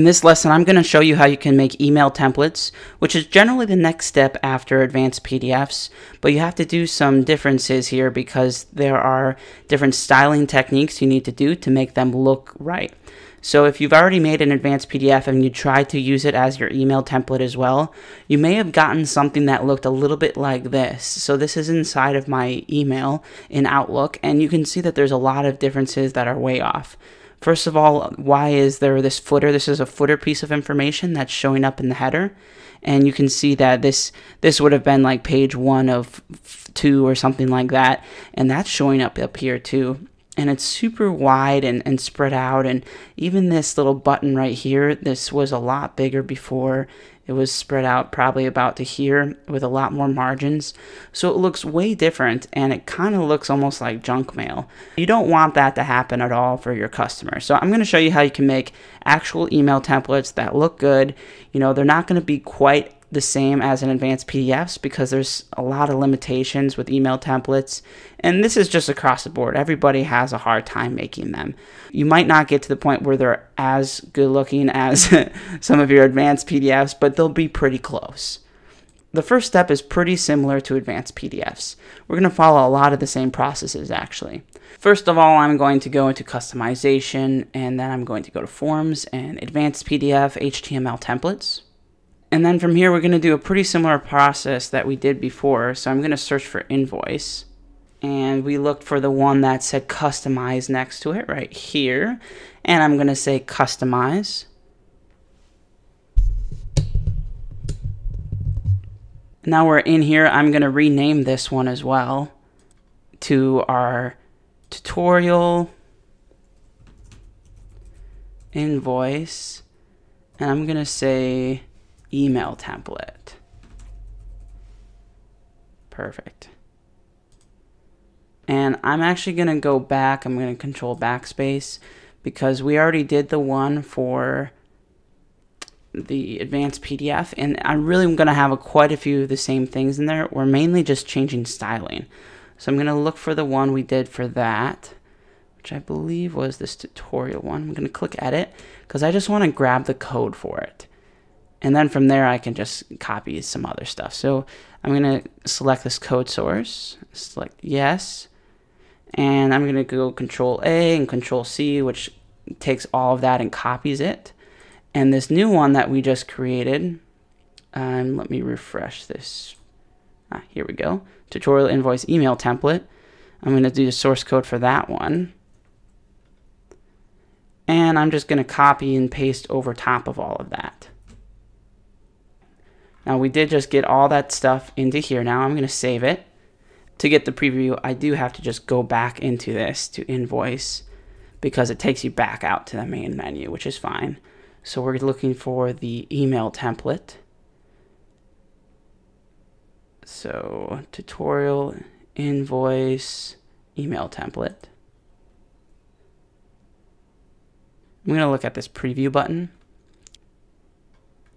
In this lesson, I'm going to show you how you can make email templates, which is generally the next step after advanced PDFs, but you have to do some differences here because there are different styling techniques you need to do to make them look right. So if you've already made an advanced PDF and you try to use it as your email template as well, you may have gotten something that looked a little bit like this. So this is inside of my email in Outlook, and you can see that there's a lot of differences that are way off. First of all, why is there this footer? This is a footer piece of information that's showing up in the header. And you can see that this would have been like page 1 of 2 or something like that. And that's showing up here too. And it's super wide and spread out. And even this little button right here, this was a lot bigger before. It was spread out probably about to here with a lot more margins. So it looks way different, and it kind of looks almost like junk mail. You don't want that to happen at all for your customer. So I'm going to show you how you can make actual email templates that look good. You know, they're not going to be quite the same as an advanced PDFs because there's a lot of limitations with email templates. And this is just across the board. Everybody has a hard time making them. You might not get to the point where they're as good looking as some of your advanced PDFs, but they'll be pretty close. The first step is pretty similar to advanced PDFs. We're going to follow a lot of the same processes actually. First of all, I'm going to go into customization, and then I'm going to go to forms and advanced PDF HTML templates. And then from here, we're going to do a pretty similar process that we did before. So I'm going to search for invoice, and we looked for the one that said customize next to it right here. And I'm going to say customize. Now we're in here. I'm going to rename this one as well to our tutorial invoice. And I'm going to say email template. Perfect. And I'm actually going to go back. I'm going to control backspace because we already did the one for the advanced PDF, and I'm really going to have quite a few of the same things in there. We're mainly just changing styling. So I'm going to look for the one we did for that, which I believe was this tutorial one. I'm going to click edit because I just want to grab the code for it. And then from there, I can just copy some other stuff. So I'm going to select this code source, select yes, and I'm going to go Control A and Control C, which takes all of that and copies it. And this new one that we just created, let me refresh this. Here we go. Tutorial invoice email template. I'm going to do the source code for that one. And I'm just going to copy and paste over top of all of that. Now we did just get all that stuff into here. Now I'm going to save it. To get the preview, I do have to just go back into this to invoice because it takes you back out to the main menu, which is fine. So we're looking for the email template. So tutorial, invoice, email template. I'm going to look at this preview button.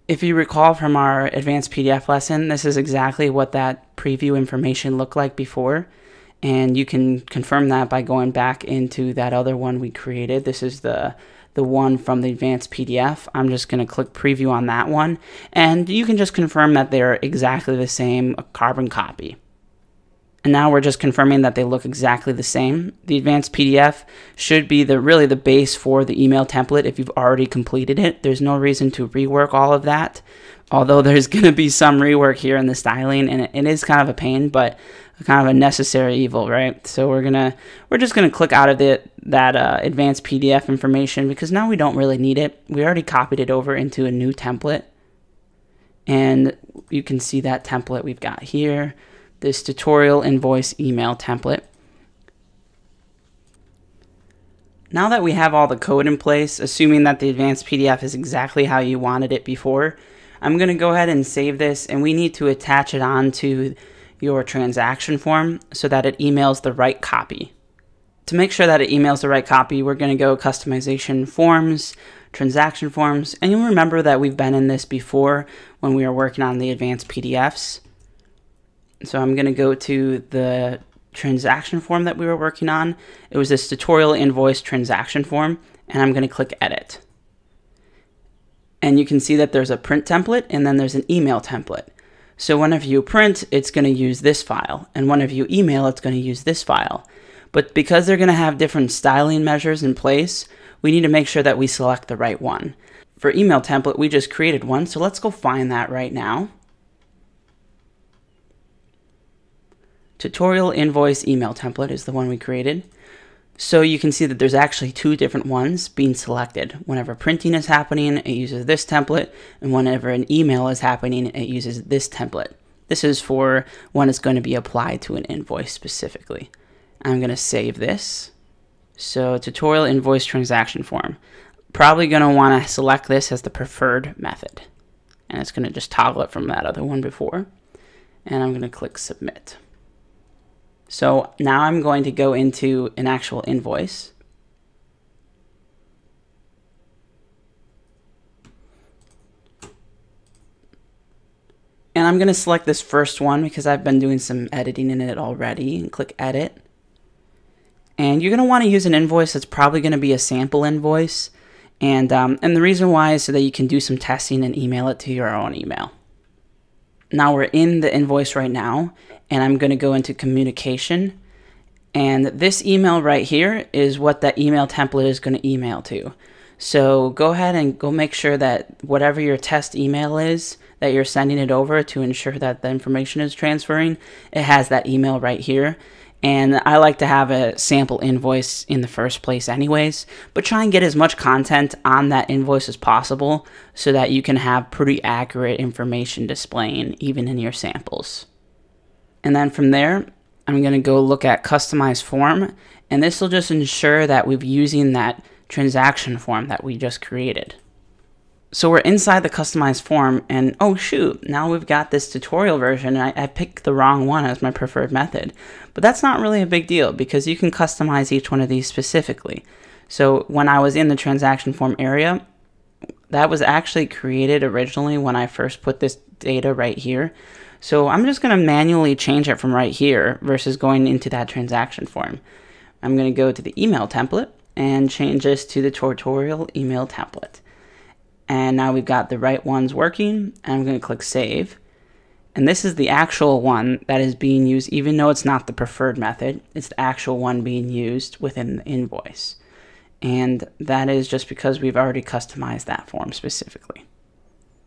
If you recall from our advanced PDF lesson, this is exactly what that preview information looked like before. And you can confirm that by going back into that other one we created. This is the one from the advanced PDF. I'm just going to click preview on that one. And you can just confirm that they're exactly the same, a carbon copy. And now we're just confirming that they look exactly the same. The advanced PDF should be really the base for the email template if you've already completed it. There's no reason to rework all of that, although there's going to be some rework here in the styling, and it is kind of a pain, but kind of a necessary evil, right? So we're just gonna click out of that advanced PDF information because now we don't really need it. We already copied it over into a new template, and you can see that template we've got here. This tutorial invoice email template. Now that we have all the code in place, assuming that the advanced PDF is exactly how you wanted it before, I'm going to go ahead and save this, and we need to attach it onto your transaction form so that it emails the right copy. To make sure that it emails the right copy, we're going to go customization forms, transaction forms, and you'll remember that we've been in this before when we were working on the advanced PDFs. So I'm going to go to the transaction form that we were working on. It was this tutorial invoice transaction form, and I'm going to click edit. and you can see that there's a print template and then there's an email template. So whenever you print, it's going to use this file, and whenever you email, it's going to use this file. But because they're going to have different styling measures in place, we need to make sure that we select the right one. For email template, we just created one, so let's go find that right now. Tutorial invoice email template is the one we created. So you can see that there's actually two different ones being selected. Whenever printing is happening, it uses this template, and whenever an email is happening, it uses this template. This is for when it's going to be applied to an invoice specifically. I'm going to save this. So tutorial invoice transaction form. Probably going to want to select this as the preferred method. And it's going to just toggle it from that other one before. And I'm going to click submit. So now I'm going to go into an actual invoice. And I'm going to select this first one because I've been doing some editing in it already, and click edit. And you're going to want to use an invoice that's probably going to be a sample invoice. And the reason why is so that you can do some testing and email it to your own email. Now we're in the invoice right now, and I'm going to go into communication. And this email right here is what that email template is going to email to. So go ahead and go make sure that whatever your test email is that you're sending it over to ensure that the information is transferring, it has that email right here. And I like to have a sample invoice in the first place anyways, but try and get as much content on that invoice as possible so that you can have pretty accurate information displaying even in your samples. And then from there, I'm going to go look at customize form, and this will just ensure that we're using that transaction form that we just created. So we're inside the customized form, and oh shoot, now we've got this tutorial version, and I picked the wrong one as my preferred method. But that's not really a big deal because you can customize each one of these specifically. So when I was in the transaction form area, that was actually created originally when I first put this data right here. So I'm just going to manually change it from right here versus going into that transaction form. I'm going to go to the email template and change this to the tutorial email template. And now we've got the right ones working. I'm going to click save. And this is the actual one that is being used, even though it's not the preferred method, it's the actual one being used within the invoice. And that is just because we've already customized that form specifically.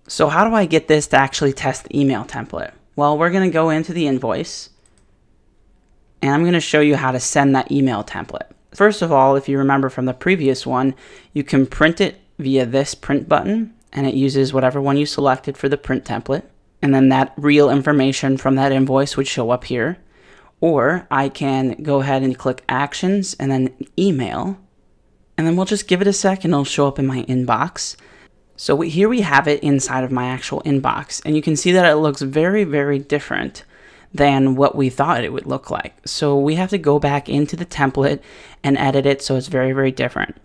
So how do I get this to actually test the email template? Well, we're going to go into the invoice, and I'm going to show you how to send that email template. First of all, if you remember from the previous one, you can print it via this print button, and it uses whatever one you selected for the print template, and then that real information from that invoice would show up here. Or I can go ahead and click actions and then email, and then we'll just give it a second. It'll show up in my inbox. So here we have it inside of my actual inbox, and you can see that it looks very, very different than what we thought it would look like. So we have to go back into the template and edit it so it's very, very different.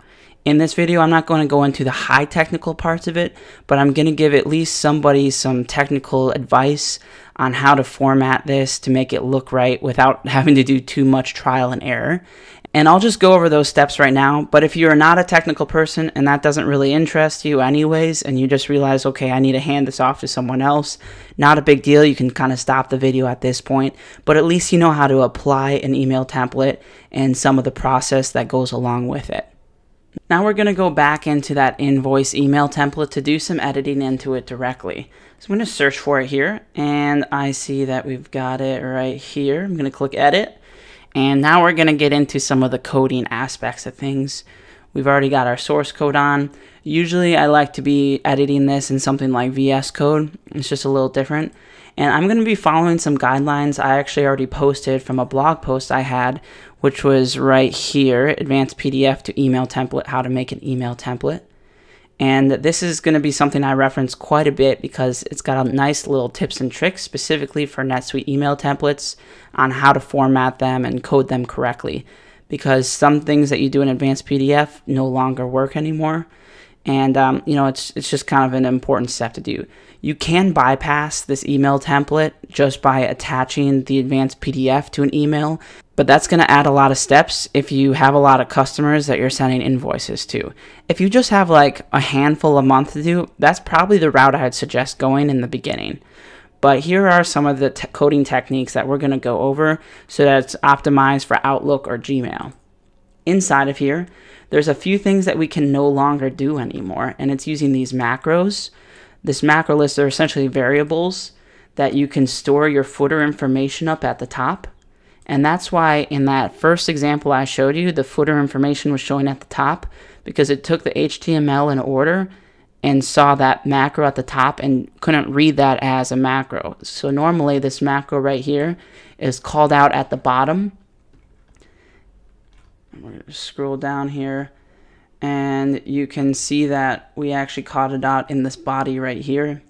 In this video, I'm not going to go into the high technical parts of it, but I'm going to give at least somebody some technical advice on how to format this to make it look right without having to do too much trial and error. And I'll just go over those steps right now, but if you're not a technical person and that doesn't really interest you anyways, and you just realize, okay, I need to hand this off to someone else, not a big deal. You can kind of stop the video at this point, but at least you know how to apply an email template and some of the process that goes along with it. Now we're going to go back into that invoice email template to do some editing into it directly. So I'm going to search for it here, and I see that we've got it right here. I'm going to click edit, and now we're going to get into some of the coding aspects of things. We've already got our source code on. Usually I like to be editing this in something like VS Code. It's just a little different. And I'm going to be following some guidelines I actually already posted from a blog post I had, which was right here, Advanced PDF to Email Template, How to Make an Email Template. And this is going to be something I reference quite a bit because it's got a nice little tips and tricks specifically for NetSuite email templates on how to format them and code them correctly. Because some things that you do in Advanced PDF no longer work anymore. And you know, it's just kind of an important step to do. You can bypass this email template just by attaching the advanced PDF to an email. But that's going to add a lot of steps if you have a lot of customers that you're sending invoices to. If you just have like a handful a month to do, that's probably the route I'd suggest going in the beginning. But here are some of the coding techniques that we're going to go over so that it's optimized for Outlook or Gmail. Inside of here, there's a few things that we can no longer do anymore, and it's using these macros. This macro list are essentially variables that you can store your footer information up at the top. And that's why in that first example I showed you, the footer information was showing at the top because it took the HTML in order and saw that macro at the top and couldn't read that as a macro. So normally this macro right here is called out at the bottom. We're going to scroll down here and you can see that we actually called it out in this body right here.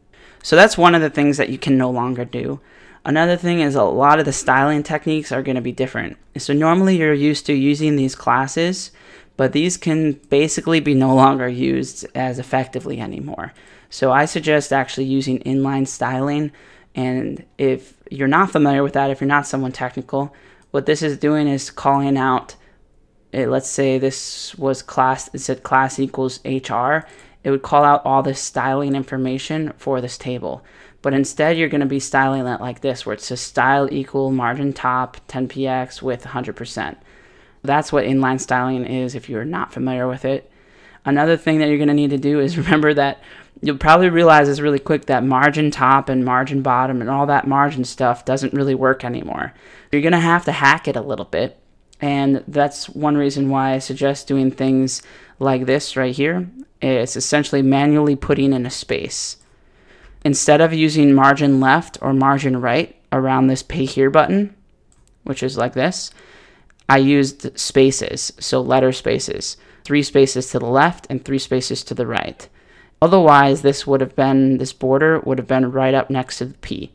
So that's one of the things that you can no longer do. Another thing is a lot of the styling techniques are going to be different. So normally you're used to using these classes, but these can basically be no longer used as effectively anymore. So I suggest actually using inline styling. And if you're not familiar with that, if you're not someone technical, what this is doing is calling out, let's say this was class, it said class equals HR. It would call out all this styling information for this table. But instead, you're going to be styling it like this, where it says style equal margin top 10px with 100%. That's what inline styling is if you're not familiar with it. Another thing that you're going to need to do is remember that you'll probably realize this really quick that margin top and margin bottom and all that margin stuff doesn't really work anymore. You're going to have to hack it a little bit. And that's one reason why I suggest doing things like this right here. It's essentially manually putting in a space. Instead of using margin left or margin right around this pay here button, which is like this, I used spaces, so letter spaces, 3 spaces to the left and 3 spaces to the right. Otherwise, this would have been, this border would have been right up next to the P.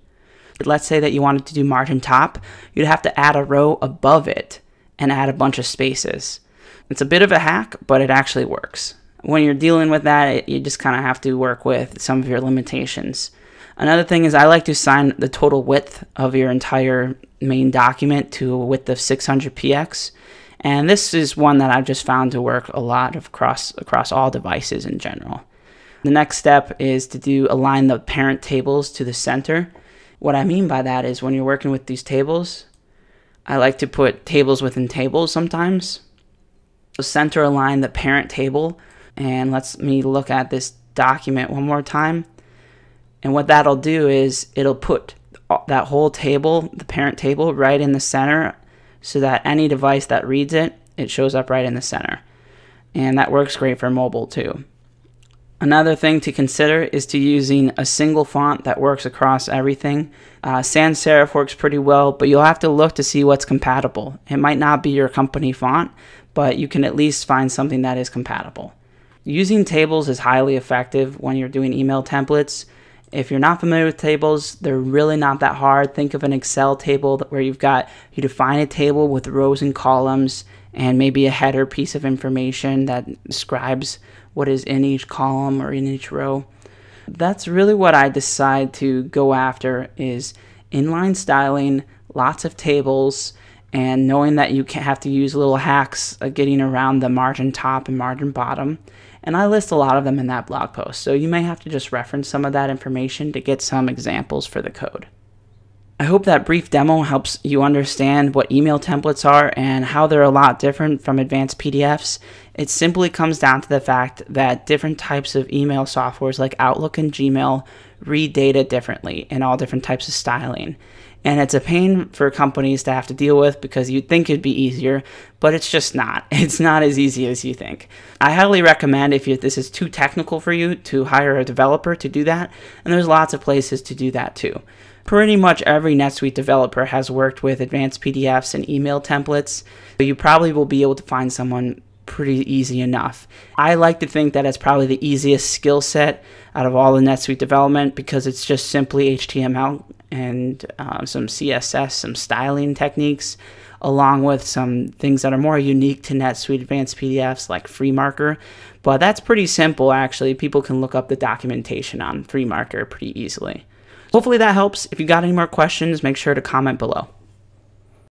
But let's say that you wanted to do margin top, you'd have to add a row above it and add a bunch of spaces. It's a bit of a hack, but it actually works. When you're dealing with that, you just kind of have to work with some of your limitations. Another thing is I like to assign the total width of your entire main document to a width of 600px. And this is one that I've just found to work a lot across all devices in general. The next step is to align the parent tables to the center. What I mean by that is when you're working with these tables, I like to put tables within tables sometimes. So center align the parent table. And let's me look at this document one more time. And what that'll do is it'll put that whole table, the parent table, right in the center so that any device that reads it, it shows up right in the center. And that works great for mobile too. Another thing to consider is to using a single font that works across everything. Sans serif works pretty well, but you'll have to look to see what's compatible. It might not be your company font, but you can at least find something that is compatible. Using tables is highly effective when you're doing email templates. If you're not familiar with tables, they're really not that hard. Think of an Excel table where you define a table with rows and columns and maybe a header piece of information that describes what is in each column or in each row. That's really what I decide to go after is inline styling, lots of tables, and knowing that you have to use little hacks of getting around the margin top and margin bottom. And I list a lot of them in that blog post, so you may have to just reference some of that information to get some examples for the code. I hope that brief demo helps you understand what email templates are and how they're a lot different from advanced PDFs. It simply comes down to the fact that different types of email softwares like Outlook and Gmail read data differently in all different types of styling. And it's a pain for companies to have to deal with because you'd think it'd be easier, but it's just not. It's not as easy as you think. I highly recommend if this is too technical for you to hire a developer to do that. And there's lots of places to do that too. Pretty much every NetSuite developer has worked with advanced PDFs and email templates, so you probably will be able to find someone pretty easy enough. I like to think that it's probably the easiest skill set out of all the NetSuite development because it's just simply HTML and some CSS, some styling techniques, along with some things that are more unique to NetSuite advanced PDFs like FreeMarker. But that's pretty simple actually. People can look up the documentation on FreeMarker pretty easily. Hopefully that helps. If you got any more questions, make sure to comment below.